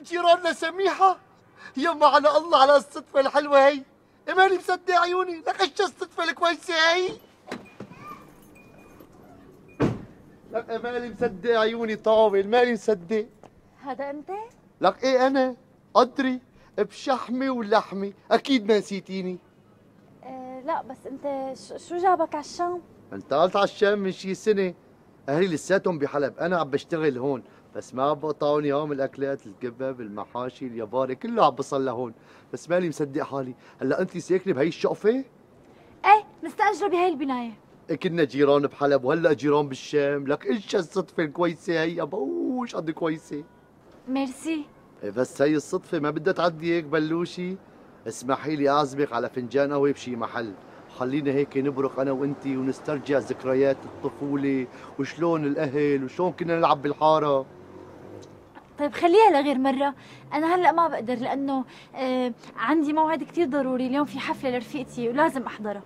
بنت جيراننا سميحه. يما على الله على الصدفه الحلوه هي، ماني مصدق عيوني، لك الصدفه الكويسه هي. لك مالي مصدق عيوني طاول، مالي مصدق. هذا انت؟ لك ايه انا؟ قدري بشحمي ولحمي، اكيد ما نسيتيني. لا بس انت شو جابك على الشام؟ انتقلت على الشام من شي سنه، اهلي لساتهم بحلب، انا عم بشتغل هون، بس ما عم بقطعوني هون الاكلات، الكباب، المحاشي، الياباري، كله عم بصل لهون، بس مالي مصدق حالي، هلا انت ساكنه بهي الشقفه؟ ايه مستاجره بهي البنايه. كنا جيران بحلب وهلا جيران بالشام، لك ايش الصدفه الكويسه هي، بوش قد كويسه. ميرسي. بس هي الصدفه ما بدها تعدي هيك بلوشي. اسمحي لي اعزمك على فنجان قهوه بشي محل، خلينا هيك نبرق انا وانتي ونسترجع ذكريات الطفوله وشلون الاهل وشلون كنا نلعب بالحاره. طيب خليها لغير مره، انا هلا ما بقدر لانه عندي موعد كثير ضروري، اليوم في حفله لرفيقتي ولازم احضرها.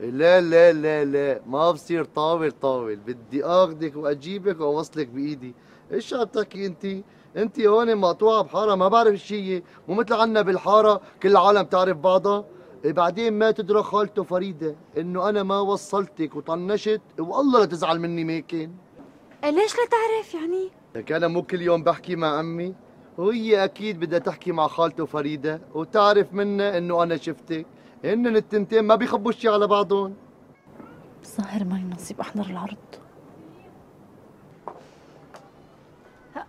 لا لا لا لا ما بصير، طاول طاول بدي اخذك واجيبك واوصلك بايدي. ايش عم تحكي انتي؟ انتي هون مقطوعه بحاره ما بعرف شيء، مو مثل عنا بالحاره كل العالم تعرف بعضها. بعدين ما تدرى خالته فريده انه انا ما وصلتك وطنشت، والله لا تزعل مني ميكن. ليش لا تعرف يعني؟ لك انا مو كل يوم بحكي مع امي، وهي اكيد بدها تحكي مع خالته فريده وتعرف منها انه انا شفتك، هن التنتين ما بيخبوا شيء على بعضهم. ظاهر ما ينصيب احضر العرض.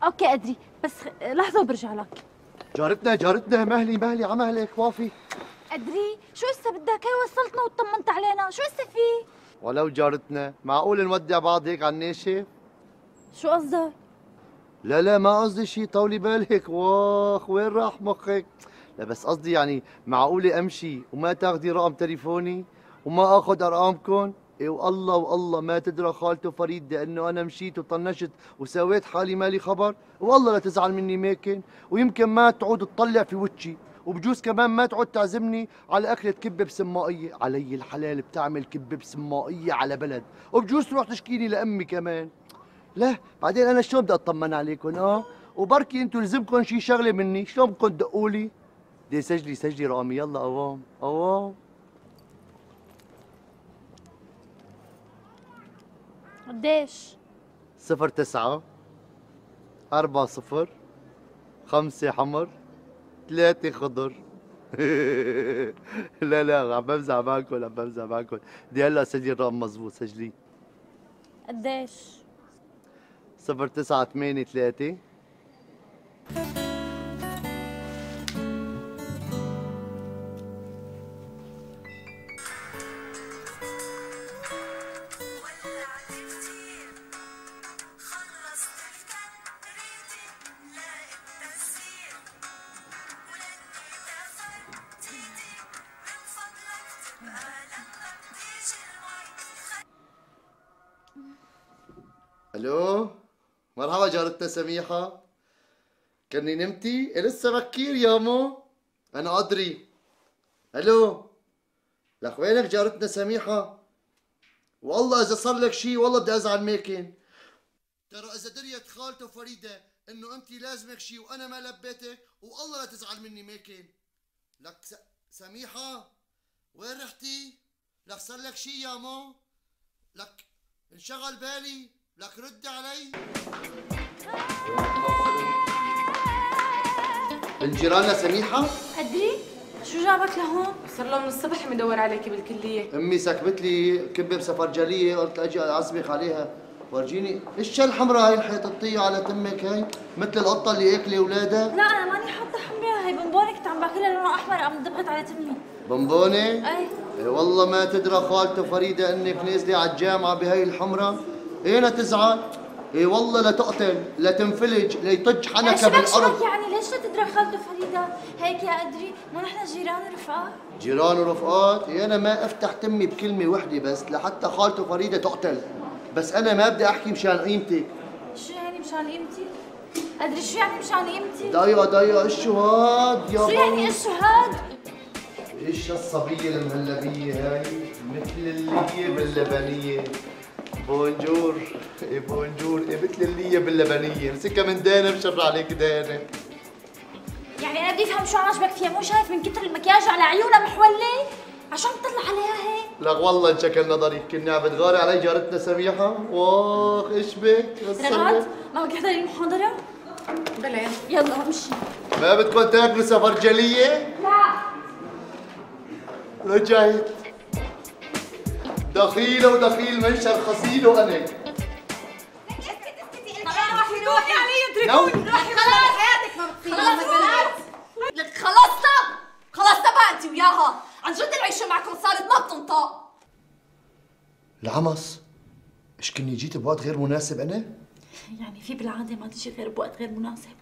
اوكي قدري بس لحظه وبرجع لك. جارتنا مهلي عمهلك وافي. قدري شو هسه بدك؟ هي وصلتنا وطمنت علينا، شو هسه في؟ ولو جارتنا، معقول نودع بعض هيك على الناشف؟ شو قصدك؟ لا ما قصدي شيء، طولي بالك، واخ وين راح مخك؟ لا بس قصدي يعني معقولة امشي وما تاخذي رقم تليفوني وما اخذ ارقامكم؟ اي والله ما تدرى خالته فريد لانه انا مشيت وطنشت وسويت حالي مالي خبر، والله لا تزعل مني ميكن، ويمكن ما تعود تطلع في وجهي، وبجوز كمان ما تعود تعزمني على اكله كبه بسمائيه، علي الحلال بتعمل كبه بسمائيه على بلد، وبجوز تروح تشكيني لامي كمان. لا بعدين انا شلون بدي اطمن عليكم؟ وبركي انتم لزمكم شي شغله مني، شلون بدكم تدقوا لي؟ بدي سجلي رقمي، يلا قوام. قديش؟ 09 40 5 حمر 3 خضر. لا عم بمزح معكم بدي هلا سجلي الرقم مضبوط، سجلي. قديش؟ 09 8 3. الو مرحبا جارتنا سميحة، كني نمتي؟ لسه بكير يا مو، أنا قدري. ألو لك وينك جارتنا سميحة؟ والله إذا صار لك شي والله بدي أزعل ميكن، ترى إذا دريت خالته فريدة إنه أنتِ لازمك شي وأنا ما لبيتك، والله لا تزعل مني ميكن. لك سميحة وين رحتي؟ لك صار لك شي يا مو؟ لك انشغل بالي، لك ردي علي. الجيرانة سميحة؟ قدري؟ شو جابك لهون؟ صار له من الصبح مدور عليكي بالكلية. امي سكبت لي كبة بسفرجلية، قلت اجي اعزمك عليها، ورجيني، ايش الحمراء هي الحيططية على تمك هي؟ مثل القطة اللي اكلة اولادها؟ لا انا ماني حاطة حمراء، هي بنبونة كنت عم باكلها لونها احمر، عم دبغت على تمي. بنبونة؟ اي والله ما تدرى خالته فريدة انك نازلة على الجامعة بهي الحمراء، ايه لا تزعل، ايه والله لا تقتل، لا تنفلج، لا يطج حنكة بالارض. شبك يعني ليش لا تدرى خالته فريدة هيك يا قدري؟ مو نحن جيران ورفقات؟ جيران ورفقات؟ ايه انا ما افتح تمي بكلمة وحدة بس لحتى خالته فريدة تقتل، بس انا ما بدي احكي مشان قيمتك. شو يعني مشان قيمتي؟ قدري شو يعني مشان قيمتي؟ دقيقة شو هاد يا بابا؟ شو يعني ايش هاد؟ ايش الصبية المهلبية هاي؟ مثل اللية باللبنية. بونجور، بونجور، مثل اللية باللبنية، امسكها من دهنة بشر عليك دهنة. بفهم شو عاجبك فيها، مو شايف من كتر المكياج على عيونها محولة؟ عشان بتطلع عليها هيك؟ لك والله انشكل نظري، كنا عم بتغاري علي جارتنا سميحة، واخ ايش بك؟ رغد ما بدك تحضري المحاضرة؟ بلا يلا امشي. ما بدكم تاكلوا سفر جلية؟ لا رجعت دخيلة ودخيل منشر خصيله أنا. روحي علي اتركوني، روحي خلص حياتك ما بتصير. لك خلص طب، خلص طب انت وياها، عن جد العيشة معكم صارت ما بتنطق. العمص، ايش كني جيت بوقت غير مناسب أنا؟ يعني في بالعادة ما تجي غير بوقت غير مناسب.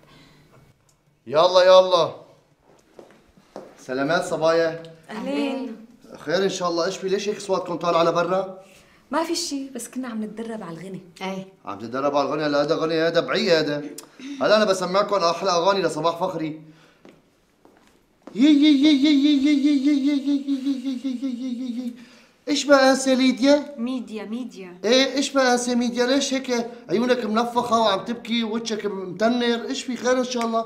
يلا يلا. سلامات صبايا. أهلين. خير إن شاء الله، ايش في ليش هيك صوتكم طالعة لبرا؟ ما في شيء بس كنا عم نتدرب على الغني. ايه عم تتدرب على الغني؟ هلا هذا غني هذا بعي هذا. هلا انا بسمعكم احلى اغاني لصباح فخري. ايش بقاسة ليديا؟ ميديا ايه ايش بقاسة ميديا؟ ليش هيك عيونك منفخة وعم تبكي ووجهك متنر؟ ايش في خير ان شاء الله؟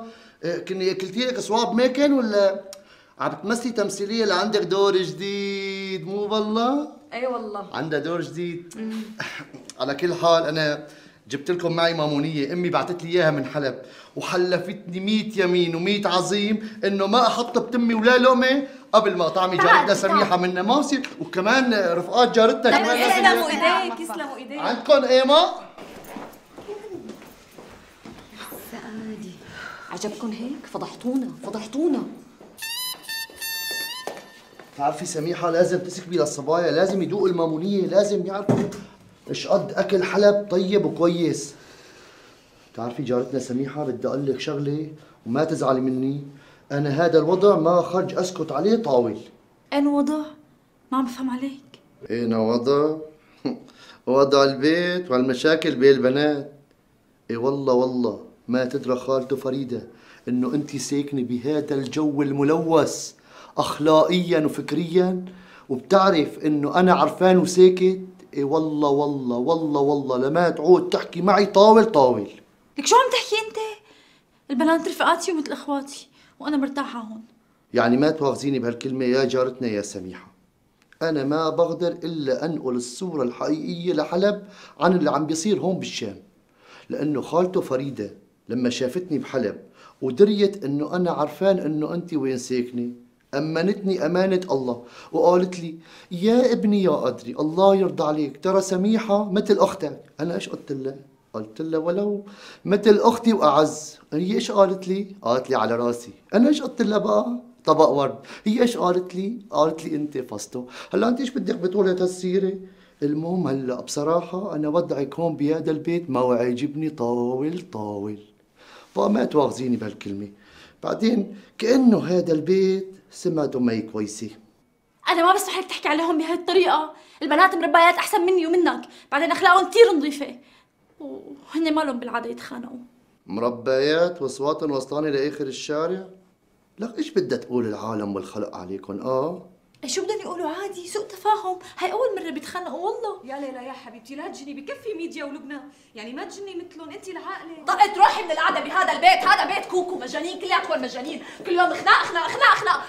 كني اكلتي لك صواب ماكن ولا عم تمثلي تمثيلية اللي عندك دور جديد مو بالله؟ اي والله عندها دور جديد. على كل حال انا جبت لكم معي مامونيه، امي بعثت لي اياها من حلب وحلفتني 100 يمين و100 عظيم انه ما احط بتمي ولا لقمه قبل ما طعمي جارتنا سميحه منا ما بصير، وكمان رفقات جارتنا كمان. يسلموا ايديك يسلموا ايديك. عندكم ايما؟ سعادي عجبكم هيك؟ فضحتونا. بتعرفي سميحة لازم تسكبي للصبايا، لازم يذوقوا المامونية، لازم يعرفوا ايش قد أكل حلب طيب وكويس. بتعرفي جارتنا سميحة بدي أقول لك شغلة وما تزعلي مني، أنا هذا الوضع ما خرج أسكت عليه طاول. أنا وضع؟ ما عم بفهم عليك. أنا وضع؟ وضع البيت والمشاكل بين البنات. إي والله ما تدرى خالته فريدة إنه أنت ساكنة بهذا الجو الملوث اخلاقيا وفكريا، وبتعرف انه انا عرفان وساكت. اي والله والله والله والله لما تعود تحكي معي طاول. لك شو عم تحكي انت؟ البنات رفقاتي ومثل اخواتي وانا مرتاحه هون. يعني ما تواخذيني بهالكلمه يا جارتنا يا سميحه، انا ما بقدر الا انقل الصوره الحقيقيه لحلب عن اللي عم بيصير هون بالشام، لانه خالته فريده لما شافتني بحلب ودريت انه انا عرفان انه انت وين ساكنه أمنتني أمانة الله وقالت لي يا ابني يا قدري الله يرضى عليك ترى سميحة مثل أختك. أنا إيش قلت لها؟ قلت لها ولو مثل أختي وأعز. هي إيش قالت لي؟ قالت لي على راسي. أنا إيش قلت لها بقى؟ طبق ورد. هي إيش قالت لي؟ قالت لي أنت فستو. هلا أنت إيش بدك بطولة هالسيرة؟ المهم هلا بصراحة أنا وضعك هون بهذا البيت ما عاجبني طاول، فما تواخذيني بهالكلمة. بعدين كأنه هذا البيت سمعته مي كويسة. أنا ما بسمح لك تحكي عليهم بهي الطريقة، البنات مربيات أحسن مني ومنك، بعدين أخلاقهم كثير نظيفة وهن مالهم بالعادة يتخانقوا. مربيات وأصواتهم وصلاني لآخر الشارع؟ لك إيش بدها تقول العالم والخلق عليكم؟ شو بدهم يقولوا؟ عادي سوء تفاهم، هي أول مرة بيتخانقوا والله. يا ليلى يا حبيبتي لا تجني، بكفي ميديا ولبنى، يعني ما تجني مثلهم، أنت العاقلة. طقت روحي من القعدة بهذا البيت، هذا بيت كوكو مجانين كلياتكم مجانين، كل يوم خناق،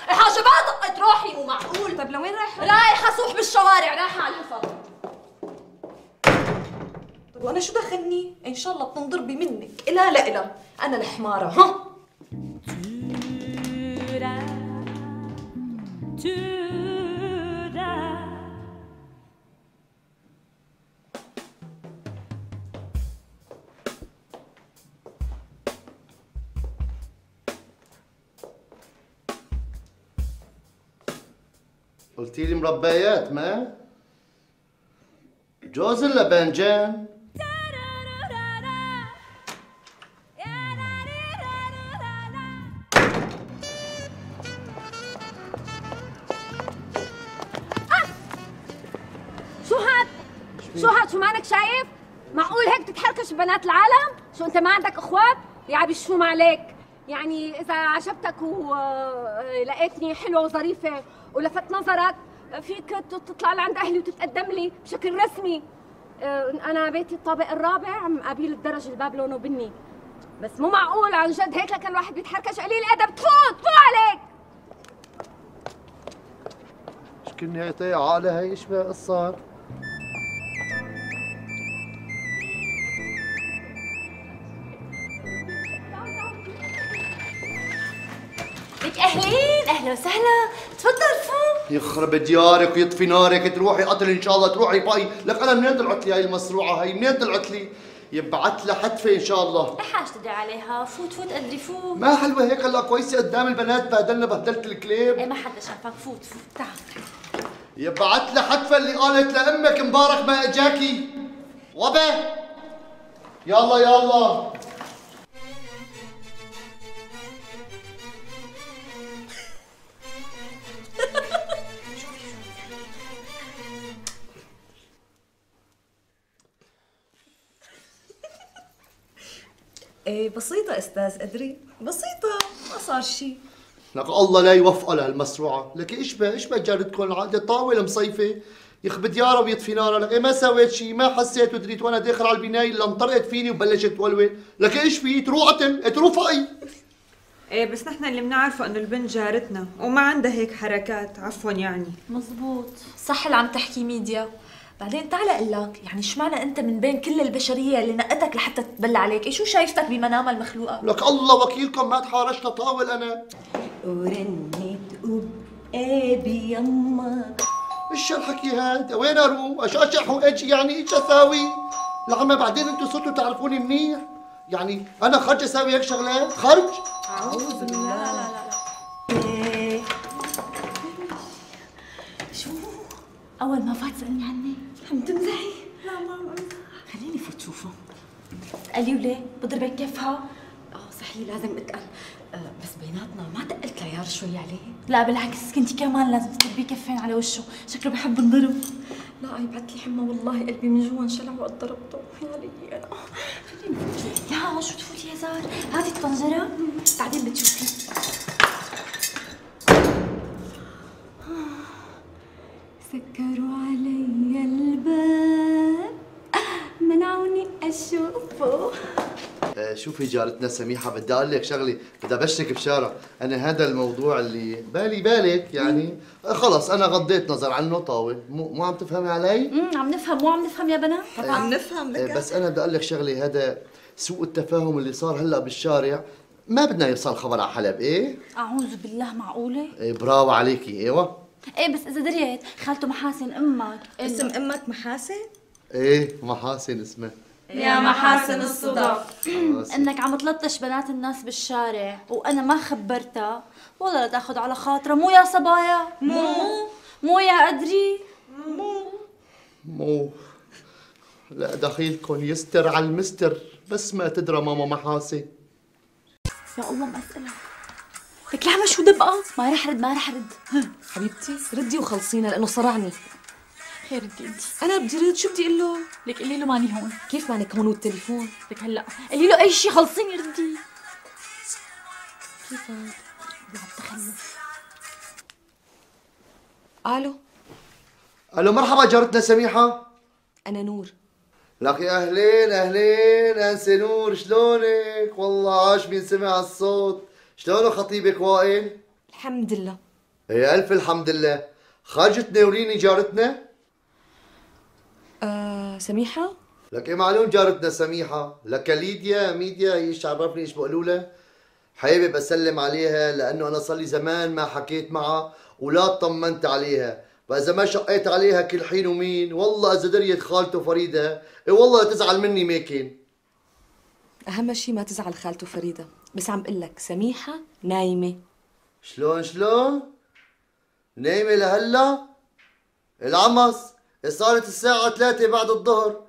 حاجبات طقت روحي. ومعقول؟ طيب لوين رايحة؟ رايحة سوح بالشوارع، رايحة على الفطر. طيب وأنا شو دخلني؟ إن شاء الله بتنضربي منك، إلا لإلا، أنا الحمارة ها؟ قلتي لي مربيات ما؟ جوز ولا بانجان؟ شو هاد؟ شو مانك شايف؟ معقول هيك تتحركش ببنات العالم؟ شو انت ما عندك اخوات؟ يا عبي شو عليك؟ يعني اذا عجبتك ولقيتني حلوه وظريفه ولفت نظرك فيك تطلع لعند اهلي وتتقدم لي بشكل رسمي. انا بيتي الطابق الرابع، مقابل الدرج البابلون وبني، بس مو معقول عن جد هيك لكن الواحد بيتحركش قليل ادب. تفوت عليك شكلني عطيه عقلي. هي ايش بها قصة؟ لك اهلين. اهلا وسهلا، تفضل فوق. يخرب ديارك ويطفي نارك، تروحي قتل ان شاء الله، تروحي باي. لك انا منين طلعت لي هي المصروعه؟ هي منين طلعت لي؟ يبعت لها حتفه ان شاء الله. لا حاجة تدعي عليها، فوت فوت قدري فوت. ما حلوه هيك هلا كويسه قدام البنات، بهدلنا بهدلت الكليب. ايه ما حدا شافك، فوت فوت تعال. يبعت لها حتفه اللي قالت لامك مبارك ما اجاكي. وبه يلا يلا. ايه بسيطة استاذ قدري، بسيطة ما صار شيء. لك الله لا يوفقها لهالمسروعة، لك ايش بها ايش بها جارتكم العقدة طاولة مصيفة يخبط يارا ويطفي نارا. لك ايه ما سويت شيء، ما حسيت ودريت وانا داخل على البناية اللي انطرقت فيني وبلشت تولول. لك ايش في؟ تروح قتل، تروح فقي. ايه بس نحن اللي بنعرفه انه البنت جارتنا وما عندها هيك حركات، عفوا يعني. مزبوط، صح اللي عم تحكي ميديا. بعدين تعال اقول لك، يعني اشمعنى انت من بين كل البشريه اللي نقتك لحتى تتبلى عليك؟ اي شو شايفتك بمنام المخلوقه؟ لك الله وكيلكم ما تحارشت طاول انا. ورنت قبابي يما ايش هالحكي هاد؟ وين اروح؟ اشقشح واجي يعني ايش اساوي؟ لعما بعدين انتم صرتوا تعرفوني منيح، يعني انا خرج اساوي هيك شغلات؟ خرج؟ اعوذ بالله. لا لا لا شو؟ اول ما فات سالني عني. عم تمزحي؟ لا ما عم امزح. خليني فوت شوفه. تقلي وليه؟ بضربك كيفها؟ اه صحيح لازم اتقل، بس بيناتنا ما تقلت ليار شوي عليه؟ لا بالعكس كنتي كمان لازم تضربيه كفين على وشه، شكله بحب الضرب. لا يبعث لي حمى، والله قلبي من جوا انشلع وقت ضربته، يا لي انا. خليني فوت. لا شو بتفوتي يا زار؟ هذه الطنجره بعدين بتشوفي. سكروا علي الباب منعوني اشوفه. شوفي جارتنا سميحه بدي اقول لك شغله، بدي ابشرك بشاره. انا هذا الموضوع اللي بالك يعني خلص انا غضيت نظر عنه. طاوله مو عم تفهمي علي؟ عم نفهم، مو عم نفهم يا بنات، عم نفهم لك. بس انا بدي اقول لك شغله، هذا سوء التفاهم اللي صار هلا بالشارع ما بدنا يوصل خبر على حلب. ايه اعوذ بالله، معقوله؟ إيه براو عليكي. ايوه ايه بس اذا دريت خالته محاسن امك. اسم امك محاسن؟ ايه محاسن اسمها. يا محاسن الصدف انك عم تلطش بنات الناس بالشارع وانا ما خبرتها، والله لا تاخذ على خاطرها. مو يا صبايا؟ مو يا قدري؟ مو لا دخيلكم يستر على المستر، بس ما تدرى ماما محاسن. يا الله ما اسالها. لك لعمة شو دبقة؟ ما رح رد ما رح رد. حبيبتي ردي وخلصينا لأنه صرعني. خير ردي انت. أنا بدي رد شو بدي أقول له؟ لك قولي له ماني هون. كيف مانك هون والتليفون؟ لك هلا قولي له أي شيء خلصيني ردي. كيف هاد؟ بلعب تخلف. ألو ألو مرحبا جارتنا سميحة. أنا نور. لك يا أهلين أهلين أنسة نور، شلونك؟ والله عاش بينسمع الصوت. شلونه خطيبك وائل؟ الحمد لله. ايه الف الحمد لله. خرجت تناوليني جارتنا؟ سميحة؟ لك ايه معلوم جارتنا سميحة، لك ليديا ميديا ايش عرفني ايش بقولوا لها؟ حابب بسلم عليها لانه انا صار لي زمان ما حكيت معها ولا طمنت عليها، فاذا ما شقيت عليها كل حين ومين، والله اذا دريت خالته فريدة، ايه والله تزعل مني ماكن. اهم شيء ما تزعل خالته فريدة، بس عم بقول لك سميحة نايمة. شلون؟ نايمة لهلا؟ العمص صارت الساعة 3 بعد الظهر،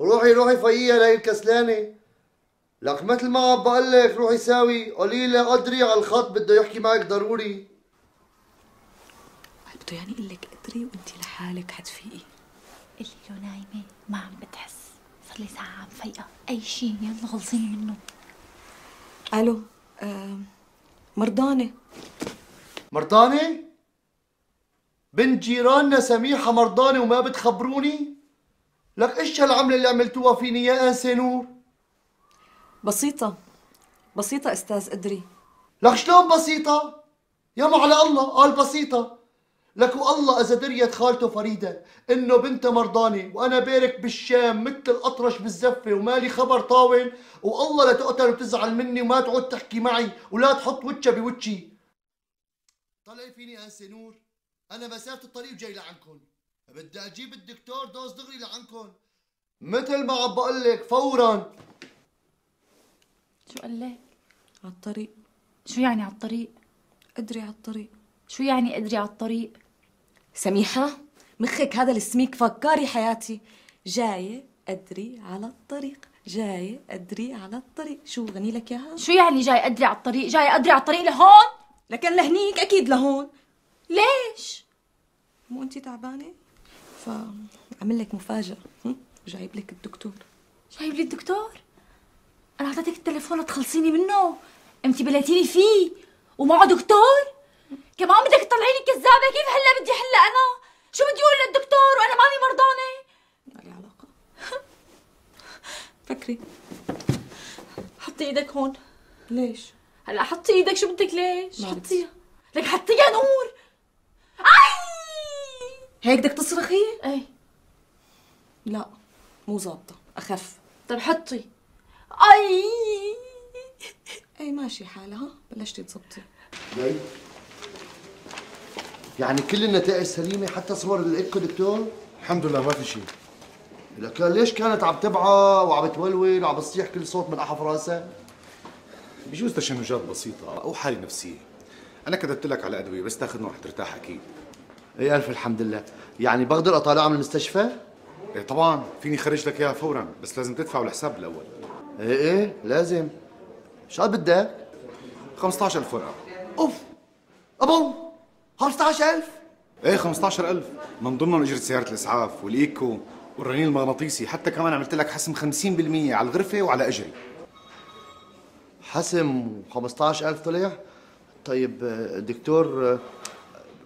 روحي فيها لهي الكسلانة. لك مثل ما عم بقول لك روحي ساوي، قولي لها قدري على الخط بده يحكي معك ضروري. هل بده يعني يقول لك قدري وانت لحالك حتفيقي؟ قولي له نايمة ما عم بتحس، صار لي ساعة عم فايقة، أي شيء يلا خلصيني منه. الو مرضانة؟ بنت جيراننا سميحة مرضانة وما بتخبروني؟ لك ايش هالعملة اللي عملتوها فيني يا انسة نور؟ بسيطة، بسيطة أستاذ قدري. لك شلون بسيطة؟ يا ما على الله قال بسيطة. لك والله إذا دريت خالته فريدة إنه بنته مرضانة وأنا بارك بالشام مثل الأطرش بالزفة ومالي خبر طاول، والله لتقتل وتزعل مني وما تعود تحكي معي ولا تحط وجهها بوجهي. طلعي فيني أنسة نور، أنا مسافة الطريق وجاي لعنكم، بدي أجيب الدكتور دوز دغري لعنكم مثل ما عم بقول لك فورا. شو قال لك؟ على الطريق. شو يعني على الطريق؟ قدري على الطريق. شو يعني قدري على الطريق؟ سميحة مخك هذا السميك فكاري حياتي. جاية قدري على الطريق، جاية قدري على الطريق. شو غني لك ياها؟ شو يعني جاي قدري على الطريق؟ جاي قدري على الطريق لهون؟ لكن لهنيك اكيد لهون. ليش؟ مو انت تعبانة؟ فعمل لك مفاجأة وجايب لك الدكتور. جايب لي الدكتور؟ أنا أعطيتك التليفون لتخلصيني منه، أنتِ بليتيني فيه، ومعه دكتور؟ كمان بدك تطلعيني كذابة؟ كيف هلا بدي حلها أنا؟ شو بدي أقول للدكتور وأنا ماني مرضانة؟ ما لي علاقة. فكري. حطي إيدك هون. ليش؟ هلا حطي إيدك، شو بدك ليش؟ حطيها. لك حطيها نور. أي هيك بدك تصرخي؟ إيه. لا مو ظابطة، أخف. طيب حطي. أي أي ماشي حالها، بلشتي تظبطي. يعني كل النتائج سليمة حتى صور اللي لقيتكم دكتور؟ الحمد لله ما في شيء. لك ليش كانت عم تبعى وعم تولول وعم تصيح كل صوت من أحف راسها؟ بجوز تشنجات بسيطة أو حالة نفسية. أنا كتبت لك على أدوية بس تاخذهم رح ترتاح أكيد. إيه ألف الحمد لله، يعني بقدر أطالعها من المستشفى؟ إيه طبعاً، فيني خرج لك إياها فوراً بس لازم تدفع الحساب الأول. ايه لازم. شو قد بدك؟ 15,000 ورقة. اوف ابو 15,000؟ ايه 15,000 من ضمنهم اجرة سيارة الاسعاف والايكو والرنين المغناطيسي، حتى كمان عملت لك حسم 50% على الغرفة وعلى اجري. حسم 15,000 طلع؟ طيب دكتور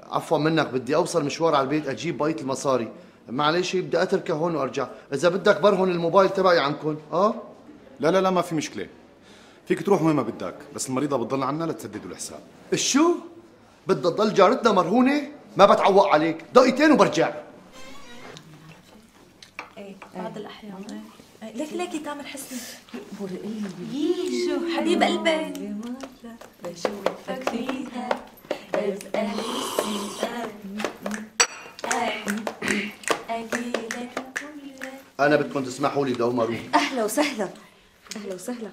عفوا منك، بدي اوصل مشوار على البيت اجيب بقية المصاري، معلش بدي اتركها هون وارجع، إذا بدك برهن الموبايل تبعي عندكم، لا لا لا ما في مشكلة، فيك تروح وين ما بدك، بس المريضة بتضل عنا لتسددوا الحساب. شو؟ بدها تضل جارتنا مرهونة؟ ما بتعوق عليك، دقيقتين وبرجع. ايه بعض الأحيان ايه. ليكي ليكي تامر حسني. بقول قلبي يي شو حبيب قلبي. بشوفك فيها بسأل السؤال أجيلك كلك. أنا بدكم تسمحوا لي دوما أروح. أهلا وسهلا. أهلا وسهلا.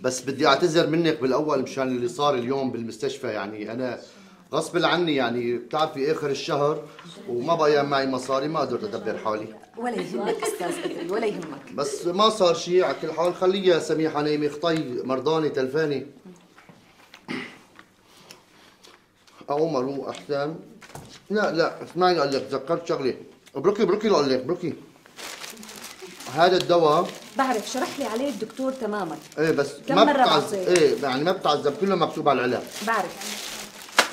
بس بدي أعتذر منك بالأول مشان اللي صار اليوم بالمستشفى، يعني أنا غصب عني، يعني بتعرفي آخر الشهر وما بقى معي مصاري ما قدرت أدبر حالي. ولا يهمك أستاذ قدري ولا يهمك. بس ما صار شيء على كل حال، خليها سميحة نايمة خطي مرضانة تلفانة. أقوم أروح أحسن. لا لا اسمعي أقول لك، تذكرت شغلة. ابركي ابركي لأقول لك ابركي. هذا الدواء بعرف شرح لي عليه الدكتور تماما. ايه بس كم ما بتعذب. ايه يعني ما بتعذب، كله مكتوب على العلاج. بعرف.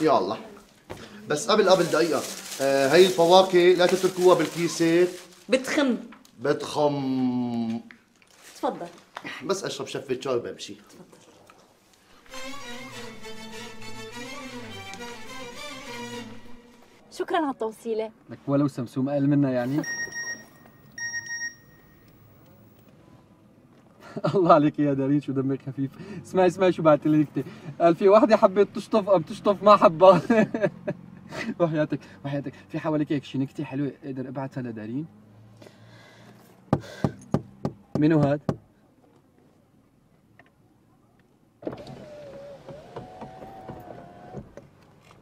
يلا بس قبل دقيقة، هي الفواكه لا تتركوها بالكيسة، بتخم. تفضل. بس اشرب شفة شاي وبمشي. تفضل. شكرا على التوصيلة. لك ولو سمسوم أقل منا يعني. الله عليك يا دارين شو دمك خفيف. اسمعي اسمعي شو بعت لي نكته، قال في وحده حبت تشطف قام تشطف ما حبها. وحياتك وحياتك في حواليك هيك شي نكته حلوه اقدر ابعتها لدارين؟ منو هاد؟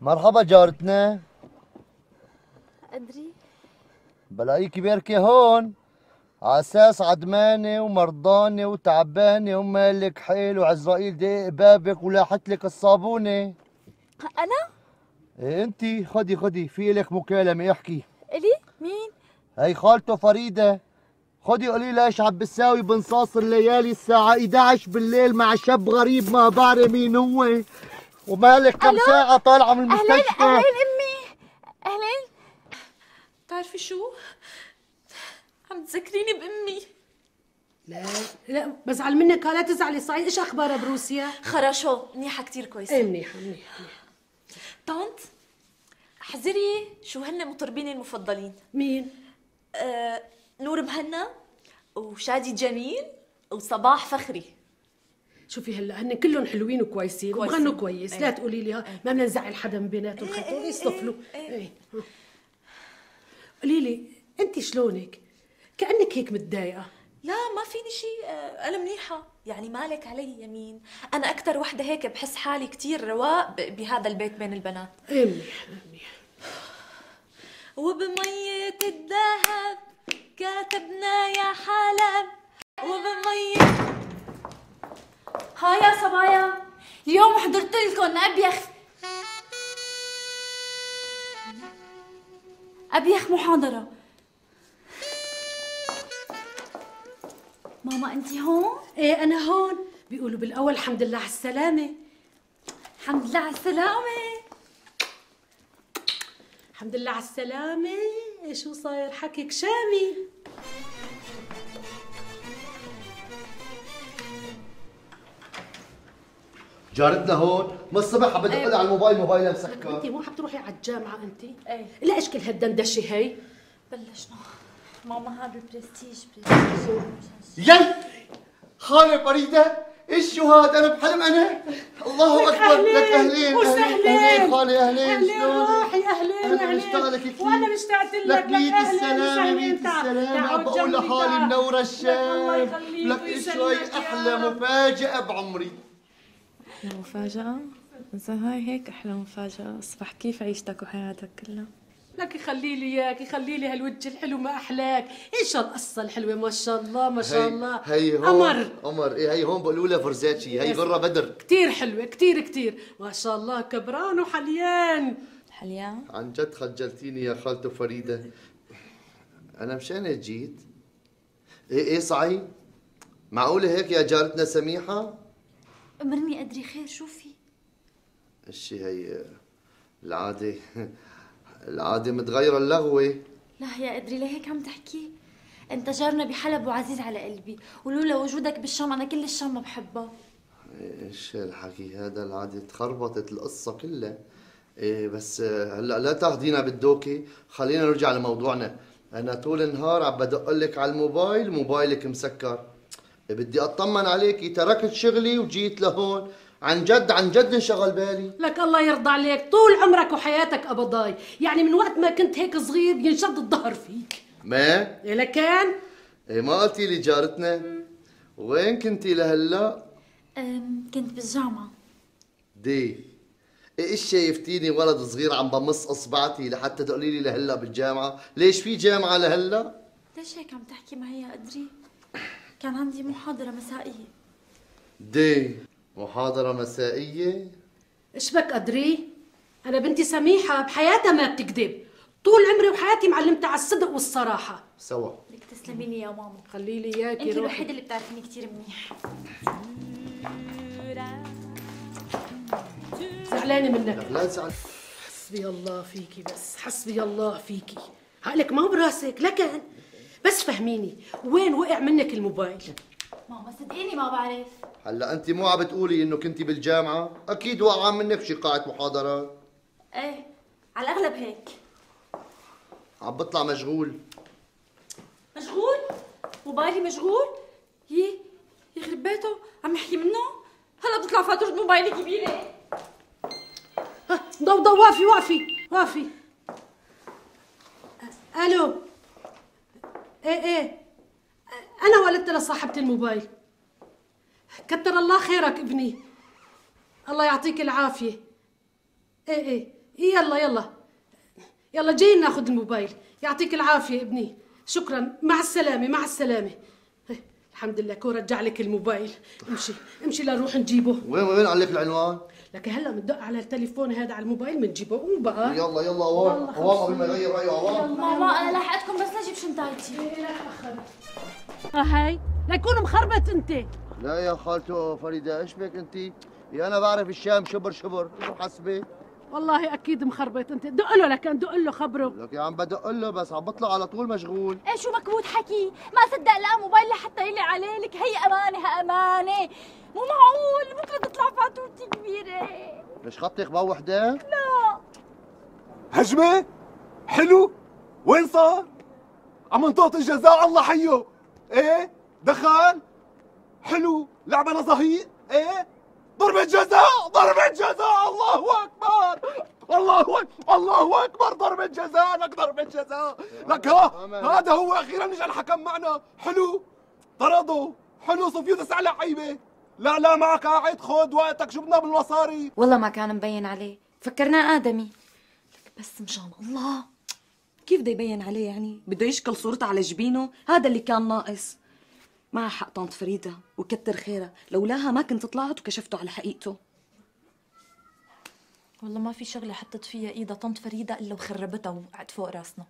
مرحبا جارتنا قدري، بلاقيكي باركه هون عساس عدمانة ومرضانة وتعبانة ومالك حيل وعزرائيل دقيق بابك ولاحتلك الصابونة. أنا؟ إيه أنتِ، خدي خدي في إلك مكالمة احكي. إلي؟ مين؟ هي خالته فريدة، خدي قولي لها إيش عم بتساوي بنصاص الليالي الساعة 11 بالليل مع شاب غريب ما بعرف مين هو ومالك كم ساعة طالعة من المستشفى. أهلين أهلين أمي، أهلين. بتعرفي شو؟ عم تذكريني بأمي. لا بزعل منك، لا تزعلي. صعيد ايش اخبارها بروسيا؟ خراشو منيحه كثير كويسه. ايه منيحه منيحه منيحه. طنط احذري شو هن مطربيني المفضلين. مين؟ نور مهنا وشادي جميل وصباح فخري. شوفي هلا هن كلهم حلوين وكويسين وغنوا كويس. لا تقولي لي ما بدنا نزعل حدا من بيناتهم، خليهم يصطفلوا. قولي لي انت شلونك؟ كانك هيك متضايقه. لا ما فيني شيء، انا منيحه يعني، مالك علي يمين. انا اكثر وحده هيك بحس حالي كثير رواق بهذا البيت بين البنات. ايه منيح منيح. وبميه الذهب كاتبنا يا حلب، وبميه. هاي يا صبايا، اليوم حضرت لكم ابيخ محاضره. ماما انت هون؟ ايه انا هون. بيقولوا بالاول الحمد لله على السلامه. الحمد لله على السلامه، الحمد لله على السلامه. شو صاير حكيك شامي؟ جارتنا هون من الصبح عم بدق لها على الموبايل، موبايلها مسكر. انت مو حاب تروحي على الجامعه انت؟ ايه. لا ايش كل هالدندشه هي؟ بلشنا ماما. هذا برستيج برستيج. يل خاله فريده، ايش شو هذا؟ انا بحلم انا. الله اكبر. لك اهلين وسهلين. اهلين خاله، اهلين شلونك؟ روحي اهلين اهلين. مشتغلك كثير وانا مشتعت لك. لك ميت السلامه، ميت السلامه. عم بقول لحالي منوره الشام. لك ايش هي؟ احلى مفاجاه بعمري. احلى مفاجاه؟ اذا هاي هيك احلى مفاجاه، اصبح كيف عيشتك وحياتك كلها؟ لك يخلي لي اياك، يخلي لي هالوجه الحلو ما احلاك. ان شاء الله قصه حلوه ما شاء الله ما شاء الله. هي هون قمر قمر. ايه هي هون بقولوا لها فرزاتشي. هي غره بدر كثير حلوه كثير كثير ما شاء الله. كبران وحليان حليان. عن جد خجلتيني يا خالته فريده، انا مشان هيك جيت. ايه صعيب معقوله هيك يا جارتنا سميحه؟ امرني ادري خير شو في؟ الشي هي العاده العادة متغيرة اللغوة. لا يا قدري لهيك عم تحكي؟ انت جارنا بحلب وعزيز على قلبي، ولولا وجودك بالشام انا كل الشام ما بحبها. ايش هالحكي هذا؟ العادة تخربطت القصة كلها. إيه بس هلا لا تاخذينا بالدوكة، خلينا نرجع لموضوعنا. انا طول النهار عم بدق لك على الموبايل، موبايلك مسكر. بدي اطمن عليكي، تركت شغلي وجيت لهون. عن جد عن جد انشغل بالي. لك الله يرضى عليك، طول عمرك وحياتك أبضاي، يعني من وقت ما كنت هيك صغير ينشد الظهر فيك. ما؟ إيه لكان؟ إيه ما قلتي لي جارتنا؟ وين كنتي لهلا؟ كنت بالجامعة. دي إيش شايفتيني ولد صغير عم بمص إصبعتي لحتى تقولي لي لهلا بالجامعة؟ ليش في جامعة لهلا؟ ليش هيك عم تحكي معي يا قدري؟ كان عندي محاضرة مسائية. دي محاضرة مسائية؟ ايش بك قدري؟ أنا بنتي سميحة بحياتها ما بتكذب، طول عمري وحياتي معلمتها على الصدق والصراحة. سوا. لك تسلمي لي يا ماما. خلي لي إياكي. أنت الوحيدة اللي بتعرفيني كثير منيح. زعلانة منك. لا تزعل. حسبي الله فيكي بس، حسبي الله فيكي. عقلك ما هو براسك، لكن بس فهميني، وين وقع منك الموبايل؟ ماما صدقيني ما بعرف. هلا انت مو عم بتقولي انه كنتي بالجامعه؟ اكيد وقع منك شي قاعه محاضرات. ايه على الاغلب هيك. عم بطلع مشغول. مشغول؟ موبايلي مشغول؟ يي يخرب بيته عم يحكي منه. هلا بتطلع فاتوره موبايلي كبيره. ها ضو ضو. وقفي وقفي وقفي. الو. ايه ايه أنا ولدت لصاحبة الموبايل. كتر الله خيرك ابني، الله يعطيك العافية. إيه إيه إيه يلا يلا يلا جايين ناخذ الموبايل. يعطيك العافية ابني، شكرا، مع السلامة مع السلامة. الحمد لله كون رجع لك الموبايل. امشي امشي لنروح نجيبه. وين علق العنوان؟ لك هلا بندق على التليفون هذا على الموبايل بنجيبه. قوم بقى يلا يلا. عوام عوام قبل ما يغير رأيه. عوام ماما أنا لحقتكم بس لأجيب شنطايتي. إيه لا تأخر. هاي ليكون مخربط انت. لا يا خالته فريده ايش بك انت؟ يا انا بعرف الشام شبر شبر، شو حسبي؟ والله اكيد مخربط انت، دق له لكان، دق له خبره. لك يا عم بدق له بس عم بطلع على طول مشغول. ايه شو مكبوت حكي، ما صدق لقى موبايل لحتى يلي عليه. لك هي امانه، امانه مو معقول بكره تطلع فاتورتي كبيره. مش خطك بو وحده؟ لا هجمه حلو. وين صار؟ عم منطقة الجزاء الله حيه. ايه دخل حلو، لعبه نزهيق. ايه ضربة جزاء، ضربة جزاء، الله أكبر، الله أكبر، الله أكبر، ضربة جزاء، لك ضربة جزاء، لك ها هذا هو أخيراً إجا الحكم معنا، حلو، طرده، حلو صفيو 9 لعيبة، لا لا معك قاعد، خذ وقتك، جبنا بالمصاري. والله ما كان مبين عليه، فكرناه آدمي، لك بس مشان الله، كيف بده يبين عليه يعني؟ بده يشكل صورته على جبينه، هذا اللي كان ناقص. مع حق طنط فريدة وكتر خيرها، لولاها ما كنت طلعت وكشفته على حقيقته. والله ما في شغلة حطت فيها ايدها طنط فريدة الا وخربتها وقعت فوق راسنا.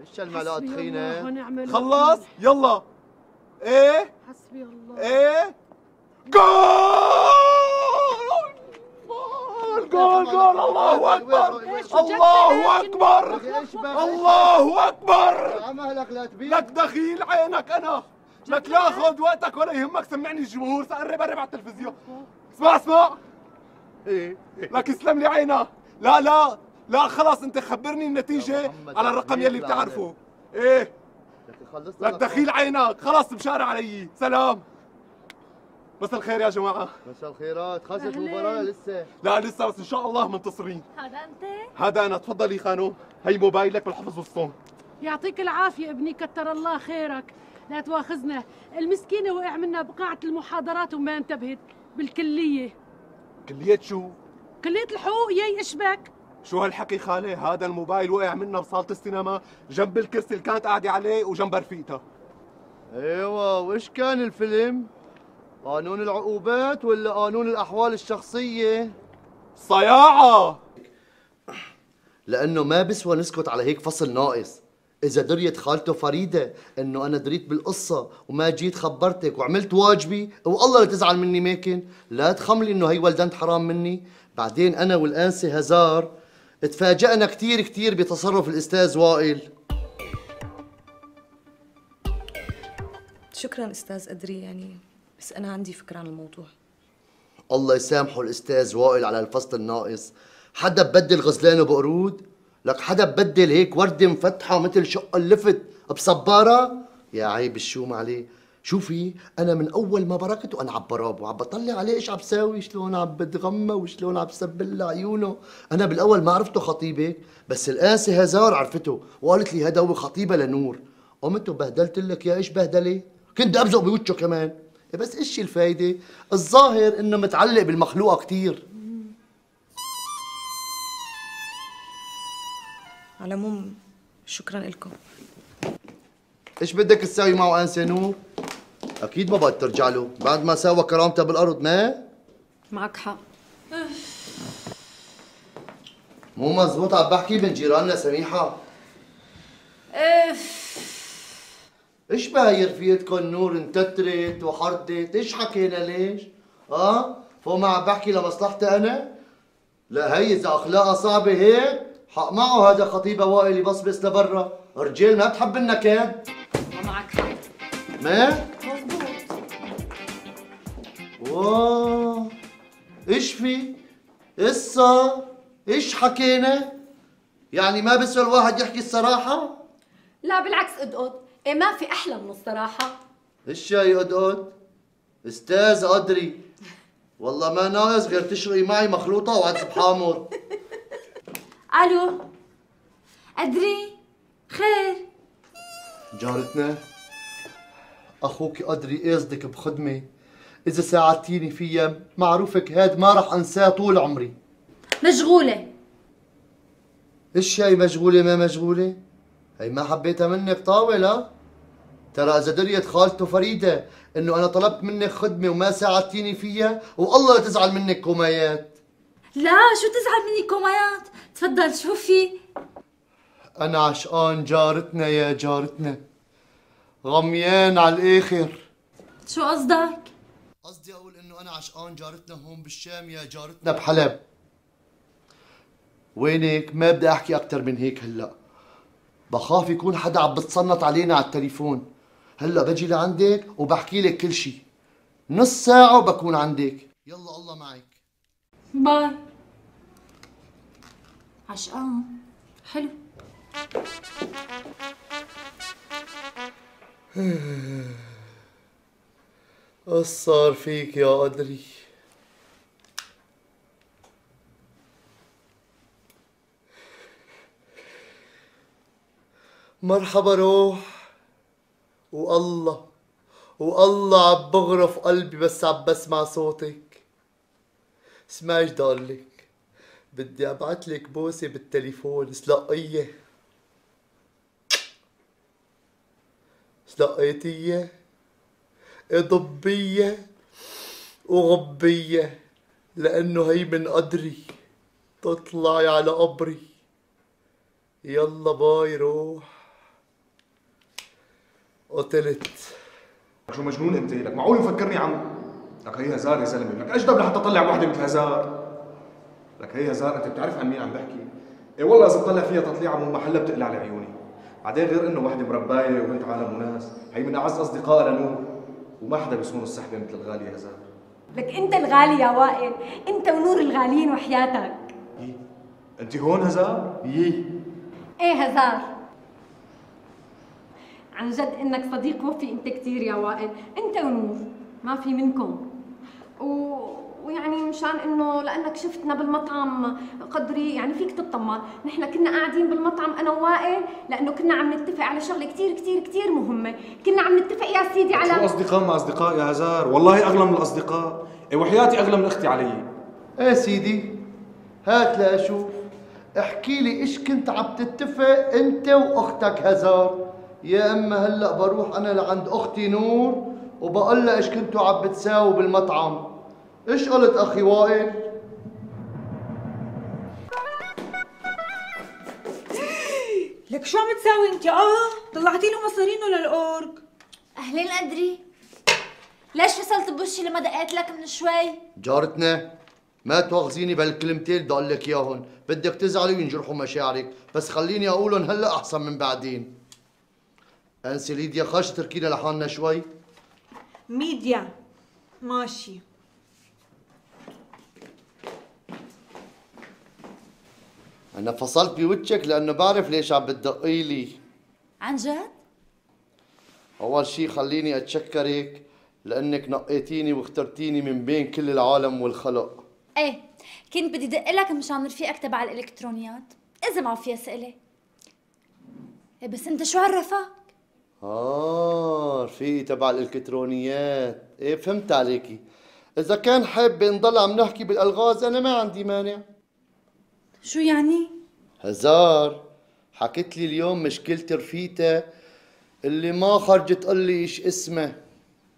ايش هالملاء تخينة؟ خلص يلا. ايه حسبي الله. ايه جول جول جول، الله اكبر، الله اكبر، الله اكبر. لك دخيل عينك انا، لك لا خذ وقتك ولا يهمك، سمعني الجمهور، سقرب قرب على التلفزيون. اسمع اسمع. ايه لك اسلم لي عينها. لا لا لا خلص، انت خبرني النتيجة على الرقم يلي بتعرفه. ايه لك دخيل عينك، خلص مشارع علي، سلام. مساء الخير يا جماعة. مساء الخيرات، خلصت المباراة لسه؟ لا لسه، بس ان شاء الله منتصرين. هذا انت؟ هذا انا. تفضلي خانم، هي موبايلك بالحفظ والصون. يعطيك العافية ابني، كتر الله خيرك. لا تواخذنا، المسكينة وقع منا بقاعة المحاضرات وما انتبهت بالكلية. كلية شو؟ كلية الحقوق. يي ايش بك؟ شو هالحكي خالي؟ هذا الموبايل وقع منا بصالة السينما جنب الكرسي اللي كانت قاعدة عليه وجنب رفيقتها. ايوه وايش كان الفيلم؟ قانون العقوبات ولا قانون الأحوال الشخصية؟ صياعة. لأنه ما بسوى نسكت على هيك فصل ناقص. إذا دريت خالته فريدة إنه أنا دريت بالقصة وما جيت خبرتك وعملت واجبي، والله لا تزعل مني ماكن، لا تخملي إنه هي ولدنت حرام مني. بعدين أنا والأنسة هزار تفاجأنا كتير كتير بتصرف الأستاذ وائل. شكراً أستاذ قدري يعني، بس أنا عندي فكرة عن الموضوع. الله يسامحه الأستاذ وائل على الفصل الناقص، حدا ببدل غزلانه بقرود؟ لك حدا بدل هيك وردة مفتحة مثل شقة اللفت بصبارة؟ يا عيب الشوم عليه. شوفي أنا من أول ما بركت وأنا عم براب وعم بطلع عليه إيش عم بساوي، شلون عم بتغمى وشلون عم بسبل عيونه. أنا بالأول ما عرفته خطيبك، بس القاسي هزار عرفته وقالت لي هذا هو خطيبة لنور. قمت وبهدلت لك يا إيش بهدلة، كنت أبزق بوجهه كمان، بس إيش الفايدة؟ الظاهر إنه متعلق بالمخلوقة كتير. على العموم شكرا لكم. ايش بدك تساوي معه انسه نور؟ اكيد ما بدك ترجع له بعد ما ساوى كرامته بالارض. ما معك حق، مو مزبوط عم بحكي بين جيراننا سميحه. اف ايش بهي رفيقتكم نور انتترت وحردت، ايش حكينا ليش؟ فوق ما عم بحكي لمصلحتي انا. لا هي اذا اخلاقها صعبه هيك حق معه هذا خطيبه وائل يبصبص لبرا، رجال ما بتحب النكد. ومعك حق. ما؟ مظبوط. واو ايش في؟ قصة؟ ايش حكينا؟ يعني ما بسوى الواحد يحكي الصراحة؟ لا بالعكس اقعد، ايه ما في أحلى من الصراحة. ايش جاي اقعد؟ أستاذ قدري والله ما ناقص غير تشرقي معي مخلوطة وعدس بحامر. الو قدري، خير؟ جارتنا اخوك قدري قاصدك بخدمه، اذا ساعدتيني فيها معروفك هاد ما راح انساه طول عمري. مشغوله. ايش هي مشغوله ما مشغوله؟ هي ما حبيتها منك طاوله. ترى اذا دريت خالته فريده انه انا طلبت منك خدمه وما ساعدتيني فيها، والله لا تزعل منك كوميات. لا شو تزعل مني كوميات؟ تفضل شو في؟ أنا عشقان جارتنا يا جارتنا، غميان على الآخر. شو قصدك؟ قصدي أقول إنه أنا عشقان جارتنا هون بالشام يا جارتنا بحلب. وينك؟ ما بدي احكي اكثر من هيك هلا، بخاف يكون حدا عم بتصنت علينا على التليفون. هلا بجي لعندك وبحكي لك كل شيء، نص ساعة وبكون عندك. يلا الله معك، باي. عشقان حلو. ايش صار فيك يا قدري؟ مرحبا روح. والله والله عم بغرف قلبي بس عم بسمع صوتك. اسمعي ضلك، بدي ابعتلك بوسه بالتليفون. سلقيه سلقيتيه ضبيه وغبيه، لانه هي من قدري. تطلعي على قبري. يلا باي روح. قتلت. شو مجنون انت؟ لك معقول مفكرني عم؟ لك هي هزار يا زلمه، لك اجدب لحتى اطلع وحده مثل هزار. لك هي هزار، انت بتعرف عن مين عم بحكي؟ اي والله اذا بطلع فيها تطليعه من محلها بتقلع لي عيوني. بعدين غير انه وحده مربايه وبنت عالم وناس، هي من اعز اصدقائها لنور، وما حدا بيصون السحبه مثل الغاليه هزار. لك انت الغالي يا وائل، انت ونور الغاليين وحياتك. يي انت هون هزار؟ يي ايه هزار، عن جد انك صديق وفي انت كثير يا وائل، انت ونور ما في منكم. ويعني مشان انه لانك شفتنا بالمطعم قدري، يعني فيك تطمن، نحن كنا قاعدين بالمطعم انا ووائل لانه كنا عم نتفق على شغله كثير كثير كثير مهمه، كنا عم نتفق يا سيدي على شو اصدقاء مع اصدقاء يا هزار، والله اغلى من الاصدقاء، وحياتي اغلى من اختي علي. ايه سيدي، هات لاشوف، احكي لي ايش كنت عم تتفق انت واختك هزار؟ يا اما هلا بروح انا لعند اختي نور وبقول لها ايش كنتوا عم بتساووا بالمطعم. ايش قلت اخي وائل؟ لك شو عم تساوي انت؟ طلعتي له مصارينه للاورج. اهلين قدري، ليش فصلت بوشي لما دقيت لك من شوي؟ جارتنا ما تواخذيني بهالكلمتين بدي اقول لك اياهن، بدك تزعلي وينجرحوا مشاعرك، بس خليني اقولهم هلا احسن من بعدين. انسي ليديا، خش تركينا لحالنا شوي. ميديا ماشي. انا فصلت بوجهك لانه بعرف ليش عم بتدقي لي. عن جد؟ اول شيء خليني اتشكرك لانك نقيتيني واخترتيني من بين كل العالم والخلق. ايه كنت بدي دق لك مشان رفيقك تبع الالكترونيات، اذا ما فيها اسئله. إيه بس انت شو عرفك؟ رفيقي تبع الالكترونيات. ايه فهمت عليكي. اذا كان حابه نضل عم نحكي بالالغاز انا ما عندي مانع. شو يعني؟ هزار حكت لي اليوم مشكله رفيقتها اللي ما خرجت تقول لي ايش اسمها،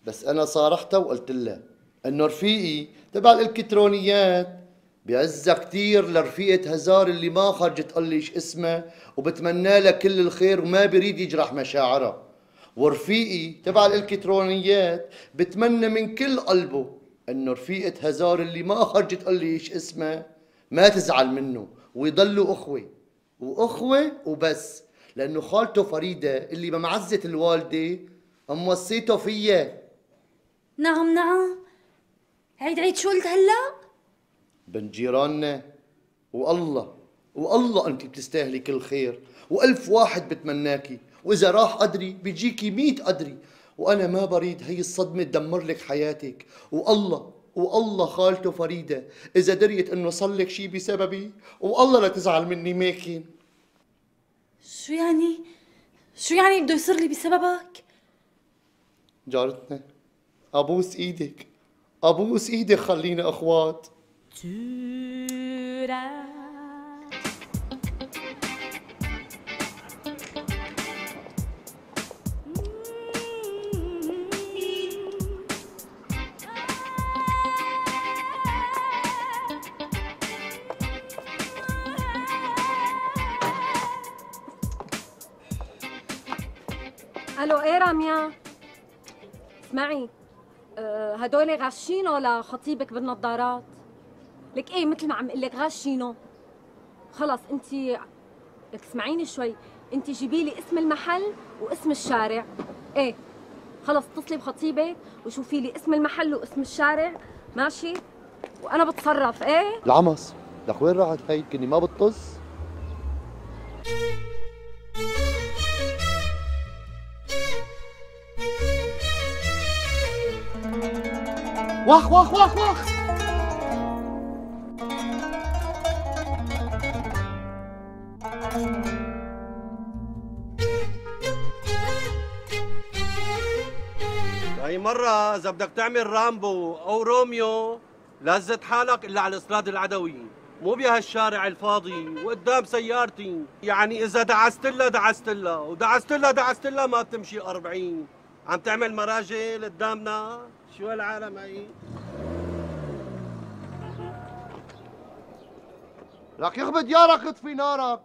بس انا صارحتها وقلت لها انه رفيقي تبع الالكترونيات بعزها كثير لرفيقة هزار اللي ما خرجت تقول لي ايش اسمها، وبتمنى لها كل الخير وما بريد يجرح مشاعرها. ورفيقي تبع الالكترونيات بتمنى من كل قلبه انه رفيقة هزار اللي ما خرجت تقول لي ايش اسمها ما تزعل منه ويضلوا اخوه واخوه وبس، لانه خالته فريده اللي بمعزه الوالده موصيته فيا. نعم نعم. عيد شو قلت هلا؟ بنت جيراننا. والله والله انت بتستاهلي كل خير، والف واحد بتمناكي، واذا راح قدري بيجيكي 100 قدري، وانا ما بريد هي الصدمه تدمر لك حياتك. والله والله خالته فريده اذا دريت انه صار لك شيء بسببي، والله لا تزعل مني ماكن. شو يعني؟ شو يعني بده يصير لي بسببك؟ جارتنا ابوس ايدك ابوس ايدك، خلينا اخوات. الو ايه راميا، اسمعي هدول غاشينه لخطيبك بالنظارات. لك ايه مثل ما عم قلك غشينه، خلص انت اسمعيني شوي، انت جيبي لي اسم المحل واسم الشارع. ايه خلص اتصلي بخطيبه وشوفي لي اسم المحل واسم الشارع، ماشي؟ وانا بتصرف. ايه العمص لك وين راحت هي؟ كني ما بتطز. واخ واخ واخ واخ. هاي مرة إذا بدك تعمل رامبو أو روميو لزت حالك إلا على الإسراد العدوي، مو بهالشارع الفاضي وقدام سيارتي. يعني إذا دعستلها دعستلها ودعستلها دعستلها ما بتمشي 40. عم تعمل مراجل قدامنا؟ شو هالعالم هي؟ لك يخبط يارك اطفي نارك.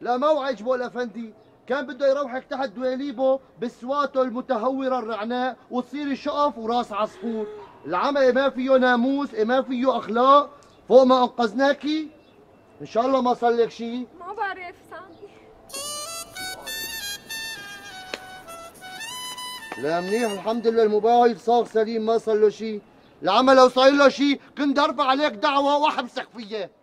لا ما وعجبه الافندي، كان بده يروحك تحت دواليبه بسواته المتهوره الرعناء وتصيري شقف وراس عصفور. العمى ما فيه ناموس، ما فيه اخلاق. فوق ما انقذناكي ان شاء الله ما صار لك شيء. ما بعرف سامي. لا منيح الحمد لله، الموبايل صار سليم ما صار له شيء. العمى لو صاير له شيء كنت ارفع عليك دعوه واحبسك فيها.